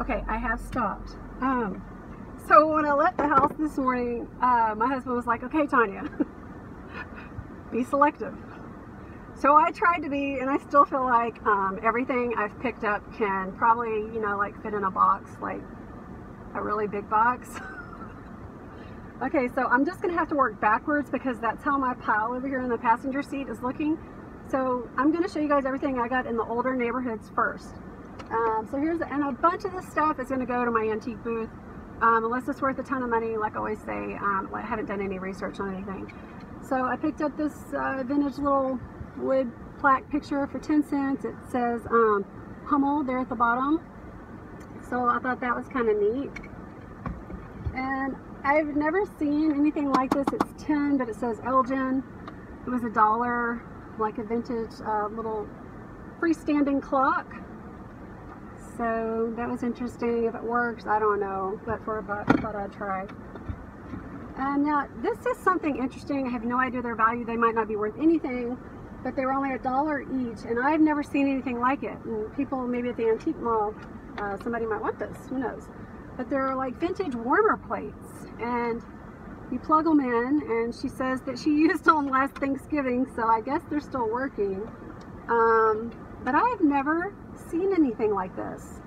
Okay, I have stopped. So when I left the house this morning, my husband was like, okay, Tanya, be selective. So I tried to be, and I still feel like everything I've picked up can probably, you know, like fit in a box, like a really big box. Okay, so I'm just going to have to work backwards because that's how my pile over here in the passenger seat is looking. So I'm going to show you guys everything I got in the older neighborhoods first. So here's, and a bunch of this stuff is going to go to my antique booth. Unless it's worth a ton of money, like I always say, I haven't done any research on anything. So I picked up this vintage little wood plaque picture for 10 cents. It says Hummel there at the bottom. So I thought that was kind of neat. And I've never seen anything like this. It's 10, but it says Elgin. It was $1, like a vintage little freestanding clock. So that was interesting. If it works, I don't know, but for a buck, I thought I'd try. And now this is something interesting. I have no idea their value. They might not be worth anything, but they were only $1 each, and I've never seen anything like it. And people maybe at the antique mall, somebody might want this. Who knows? But they're like vintage warmer plates, and you plug them in. And she says that she used them last Thanksgiving, so I guess they're still working. But I've never seen anything like this.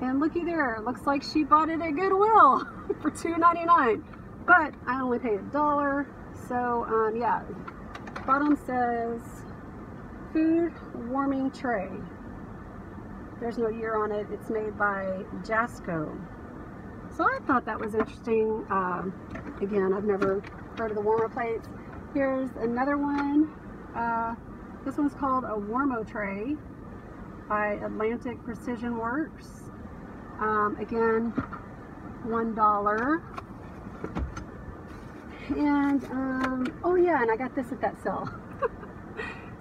And looky there, looks like she bought it at Goodwill for $2.99, but I only paid $1. So yeah, bottom says food warming tray. There's no year on it. It's made by Jasco. So I thought that was interesting. Again, I've never heard of the warmer plates. Here's another one. This one's called a Warmo tray by Atlantic Precision Works. Again, $1. And, oh yeah, and I got this at that sale.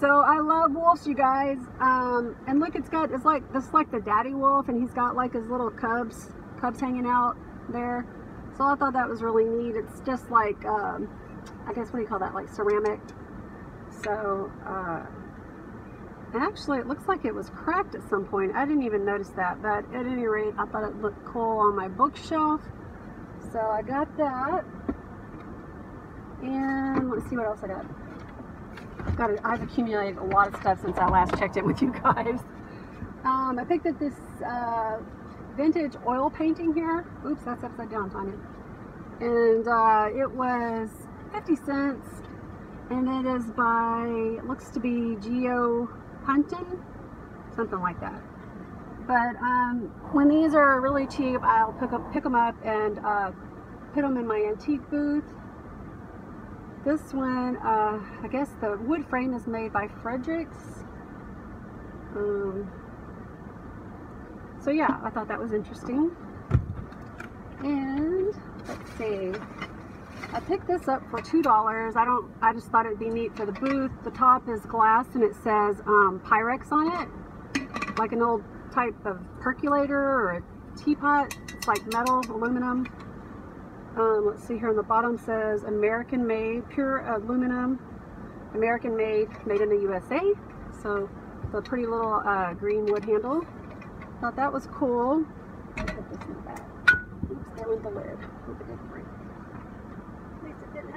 So I love wolves, you guys. And look, it's got, it's like, this is like the daddy wolf, and he's got like his little cubs hanging out there. So I thought that was really neat. It's just like, I guess, what do you call that? Like ceramic. So, actually it looks like it was cracked at some point. I didn't even notice that, but at any rate, I thought it looked cool on my bookshelf. So I got that. And let's see what else I got. I've accumulated a lot of stuff since I last checked in with you guys. I picked up this, vintage oil painting here. Oops, that's upside down, Tanya. And, it was 50 cents. And it is by, it looks to be Geo Hunting, something like that. But when these are really cheap, I'll pick them up and put them in my antique booth. This one, I guess the wood frame is made by Fredericks. So yeah, I thought that was interesting. And let's see. I picked this up for $2. I just thought it'd be neat for the booth. The top is glass, and it says Pyrex on it, like an old type of percolator or a teapot. It's like metal, aluminum. Let's see, here on the bottom says American made, pure aluminum, American made, made in the USA. So it's a pretty little green wood handle. Thought that was cool. I'll put this in the back. Oops, there went the lid. Hope it didn't break.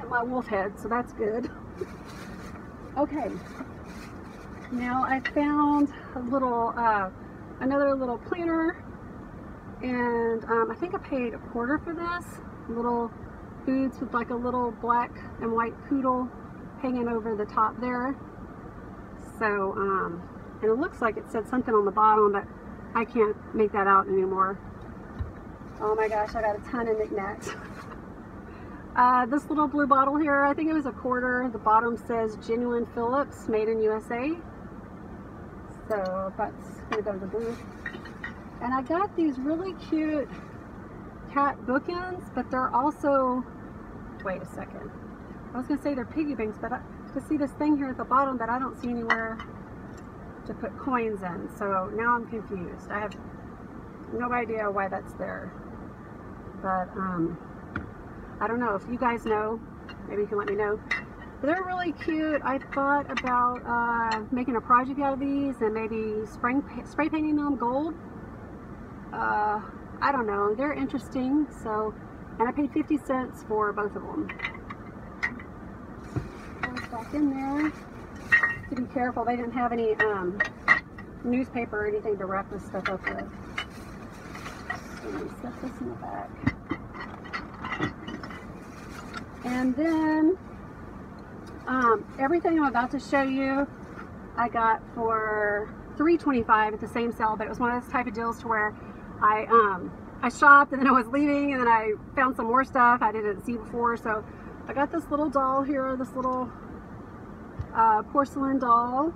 My wolf head, so that's good. Okay, now I found a little another little planner, and I think I paid $0.25 for this. Little boots with like a little black and white poodle hanging over the top there. So and it looks like it said something on the bottom, but I can't make that out anymore. Oh my gosh, I got a ton of knickknacks. This little blue bottle here, I think it was $0.25. The bottom says genuine Phillips, made in USA. So that's gonna go to the booth. And I got these really cute cat bookends, but they're also, wait a second. I was gonna say they're piggy banks, but I can see this thing here at the bottom that I don't see anywhere to put coins in. So now I'm confused. I have no idea why that's there. But I don't know if you guys know, maybe you can let me know. They're really cute. I thought about making a project out of these and maybe spray painting them gold. I don't know, they're interesting. So, and I paid 50 cents for both of them. Goes back in there. To be careful, they didn't have any newspaper or anything to wrap this stuff up with. So we set this in the back. And then everything I'm about to show you, I got for $3.25 at the same sale, but it was one of those type of deals to where I shopped and then I was leaving and then I found some more stuff I didn't see before. So I got this little doll here, this little porcelain doll,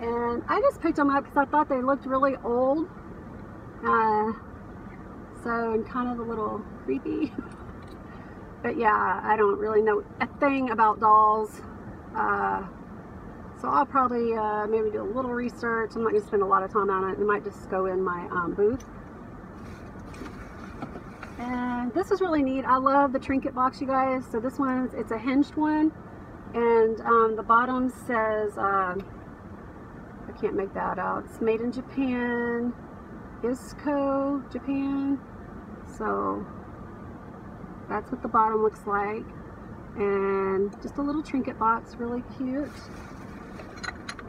and I just picked them up because I thought they looked really old, so, and kind of a little creepy. But yeah, I don't really know a thing about dolls, so I'll probably maybe do a little research. I'm not going to spend a lot of time on it. It might just go in my booth. And this is really neat. I love the trinket box, you guys. So this one's, it's a hinged one, and the bottom says, I can't make that out. It's made in Japan, ISCO, Japan. So that's what the bottom looks like, and just a little trinket box, really cute.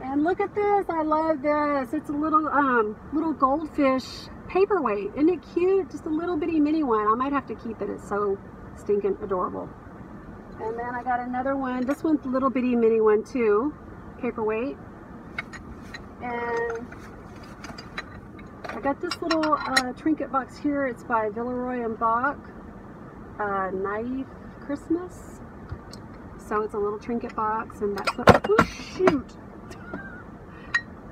And look at this, I love this. It's a little little goldfish paperweight. Isn't it cute? Just a little bitty mini one. I might have to keep it, it's so stinking adorable. And then I got another one. This one's a little bitty mini one too, paperweight. And I got this little trinket box here. It's by Villeroy and Bach. Naive Christmas. So it's a little trinket box, and that's what, oh shoot,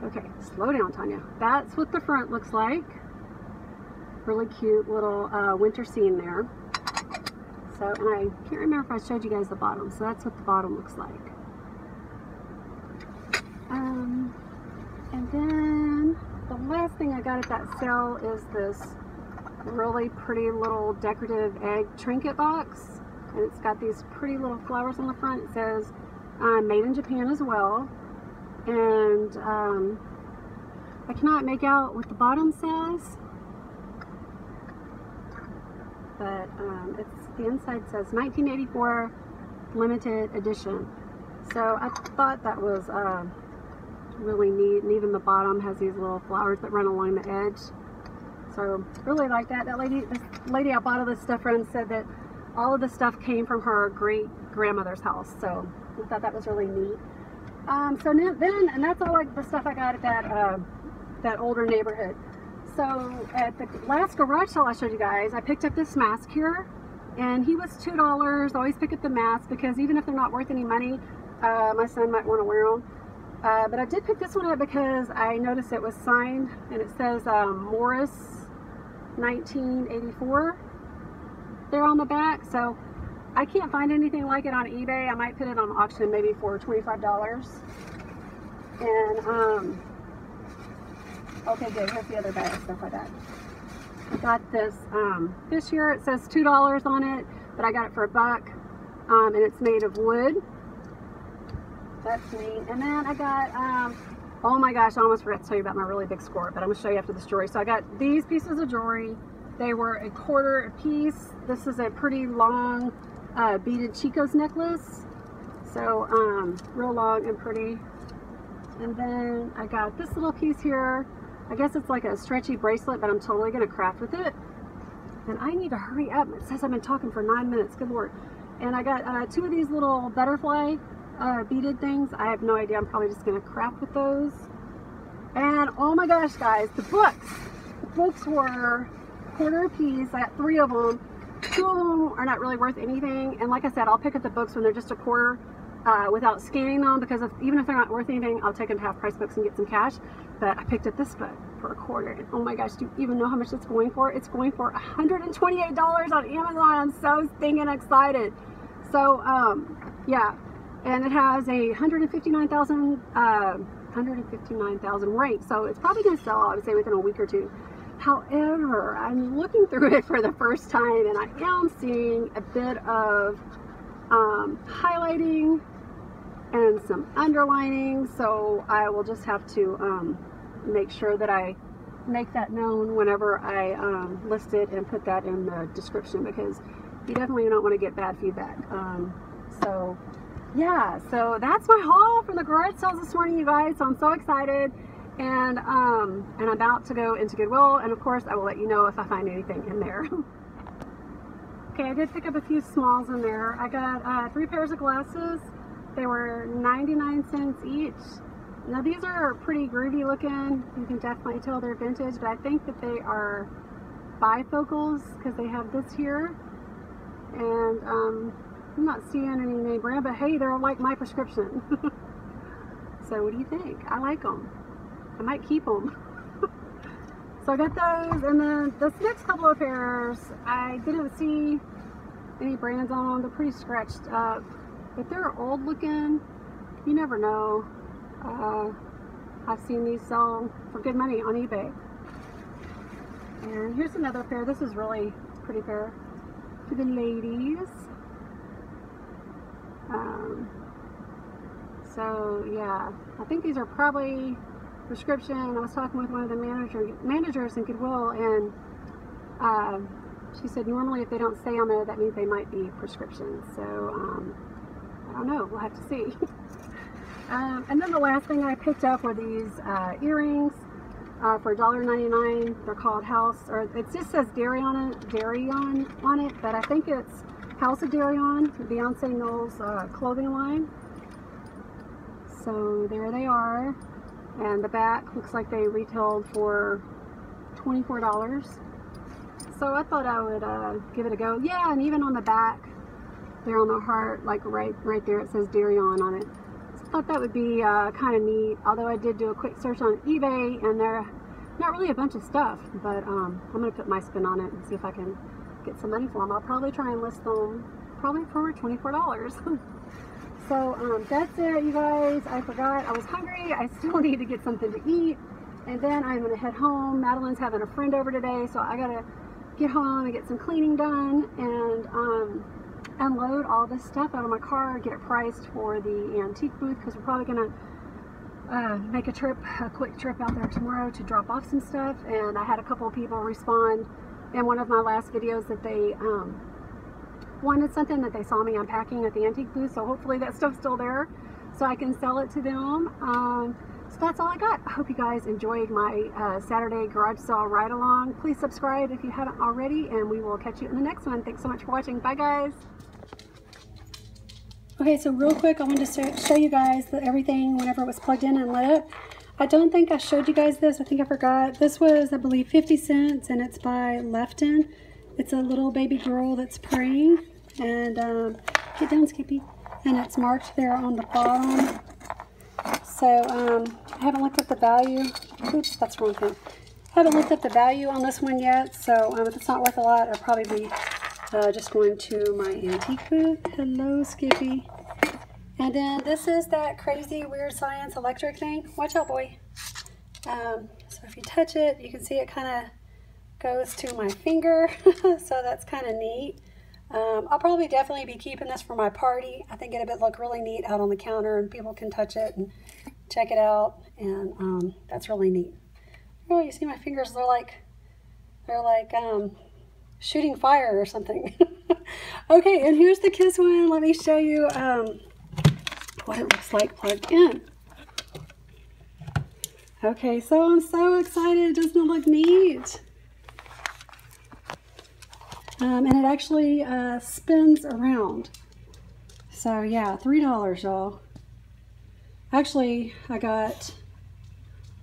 okay, slow down, Tanya. That's what the front looks like. Really cute little winter scene there. So, and I can't remember if I showed you guys the bottom, so that's what the bottom looks like. And then the last thing I got at that sale is this really pretty little decorative egg trinket box, and it's got these pretty little flowers on the front. It says made in Japan as well, and I cannot make out what the bottom says, but it's, the inside says 1984 limited edition. So I thought that was really neat, and even the bottom has these little flowers that run along the edge. So really like that. That lady, this lady I bought all this stuff from, said that all of the stuff came from her great grandmother's house. So I thought that was really neat. So then, and that's all like the stuff I got at that that older neighborhood. So at the last garage sale I showed you guys, I picked up this mask here, and he was $2. I always pick up the mask because even if they're not worth any money, my son might want to wear them. But I did pick this one up because I noticed it was signed, and it says Morris 1984 there on the back. So I can't find anything like it on eBay. I might put it on auction maybe for $25. And okay, good, here's the other bag of stuff I got. I got this fish here. It says $2 on it, but I got it for $1, and it's made of wood. That's neat. And then I got, oh my gosh, I almost forgot to tell you about my really big score, but I'm going to show you after this jewelry. So I got these pieces of jewelry. They were $0.25 a piece. This is a pretty long beaded Chico's necklace. So real long and pretty. And then I got this little piece here. I guess it's like a stretchy bracelet, but I'm totally going to craft with it. And I need to hurry up. It says I've been talking for 9 minutes. Good Lord. And I got two of these little butterfly beaded things. I have no idea. I'm probably just going to craft with those. And oh my gosh, guys, the books were $0.25 a piece. I got 3 of them. 2 of them are not really worth anything. And like I said, I'll pick up the books when they're just $0.25 without scanning them, because if, even if they're not worth anything, I'll take them to half price books and get some cash. But I picked up this book for $0.25, and oh my gosh, do you even know how much it's going for? It's going for $128 on Amazon. I'm so stinking excited. So yeah. And it has a 159,000 rank, so it's probably going to sell, I would say, within a week or two. However, I'm looking through it for the first time, and I am seeing a bit of highlighting and some underlining, so I will just have to make sure that I make that known whenever I list it and put that in the description, because you definitely don't want to get bad feedback. So yeah, so that's my haul from the garage sales this morning, you guys. So I'm so excited, and I'm about to go into Goodwill, and of course I will let you know if I find anything in there. Okay, I did pick up a few smalls in there. I got 3 pairs of glasses. They were 99 cents each. Now these are pretty groovy looking. You can definitely tell they're vintage, but I think that they are bifocals because they have this here. And I'm not seeing any name brand, but hey, they're like my prescription. So what do you think? I like them. I might keep them. So I got those, and then this next couple of pairs, I didn't see any brands on them. They're pretty scratched up, but they're old looking. You never know. I've seen these sell for good money on eBay. And here's another pair. This is really pretty pair for the ladies. So yeah, I think these are probably prescription. I was talking with one of the managers in Goodwill, and she said normally if they don't stay on there, that means they might be prescription. So I don't know. We'll have to see. And then the last thing I picked up were these earrings for $1.99. They're called House, or it just says Darion on it, but I think it's House of Darion, Beyonce Knowles' clothing line. So there they are, and the back looks like they retailed for $24. So I thought I would give it a go. Yeah, and even on the back, they're on the heart, like right there. It says Darion on it. I thought that would be kind of neat, although I did do a quick search on eBay, and they're not really a bunch of stuff, but I'm going to put my spin on it and see if I can get some money for them. I'll probably try and list them probably for $24. So that's it, you guys. I forgot I was hungry. I still need to get something to eat, and then I'm going to head home. Madeline's having a friend over today, so I got to get home and get some cleaning done, and unload all this stuff out of my car, get it priced for the antique booth, because we're probably gonna make a quick trip out there tomorrow to drop off some stuff. And I had a couple of people respond in one of my last videos that they wanted something that they saw me unpacking at the antique booth, so hopefully that stuff's still there so I can sell it to them. So that's all I got. I hope you guys enjoyed my Saturday garage sale ride along. Please subscribe if you haven't already, and we will catch you in the next one. Thanks so much for watching. Bye, guys. Okay, so real quick, I wanted to show you guys that everything, whenever it was plugged in and lit up. I don't think I showed you guys this. I think I forgot. This was, I believe, 50 cents, and it's by Lefton. It's a little baby girl that's praying. And, get down, Skippy. And it's marked there on the bottom. So, I haven't looked up the value. Oops, that's the wrong thing. I haven't looked up the value on this one yet, so if it's not worth a lot, I'll probably be just going to my antique booth. Hello, Skippy. And then this is that crazy weird science electric thing. Watch out, boy. So if you touch it, you can see it kind of goes to my finger, so that's kind of neat. I'll probably definitely be keeping this for my party. I think it would look really neat out on the counter, and people can touch it and check it out, and that's really neat. Oh, you see my fingers, they're like shooting fire or something. Okay, and here's the Kiss one. Let me show you what it looks like plugged in. Okay, so I'm so excited. Doesn't it look neat? And it actually spins around. So yeah, $3, y'all. Actually, I got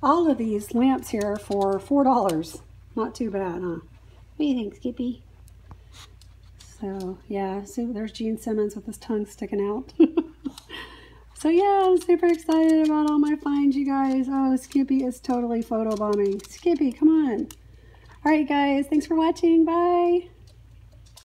all of these lamps here for $4. Not too bad, huh? What do you think, Skippy? So yeah, so there's Gene Simmons with his tongue sticking out. So yeah, I'm super excited about all my finds, you guys. Oh, Skippy is totally photobombing. Skippy, come on. All right, guys, thanks for watching. Bye.